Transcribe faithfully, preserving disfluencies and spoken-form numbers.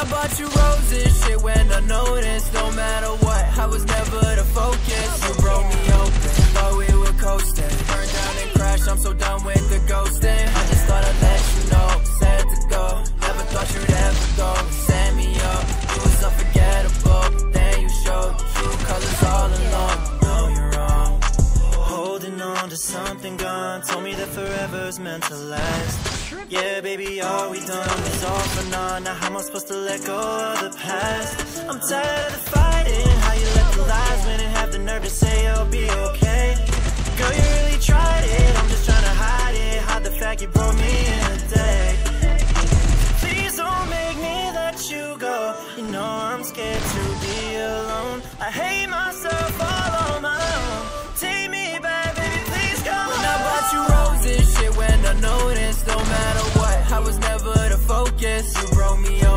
I bought you roses, shit went unnoticed. No matter what, I was never the focus. You broke me open, thought we were coasting. Burned down and crashed, I'm so done with the ghosting. I just thought I'd let you know, sad to go. Never thought you'd ever go, set me up. You was unforgettable, then you showed true colors all along. No, you're wrong, holding on to something gone. Told me that forever's meant to last. Yeah, baby, all we done is all for none. Now how am I supposed to let go of the past? I'm tired of the fighting, how you let the lies win and have the nerve to say you'll be okay. Girl, you really tried it, I'm just trying to hide it. Hide the fact you broke me in a day. Please don't make me let you go. You know I'm scared to be alone. I hate myself all on my own. Take me back, baby, please go home. When I bought you roses, shit went unnoticed. No matter what, I was never the focus. You broke me up.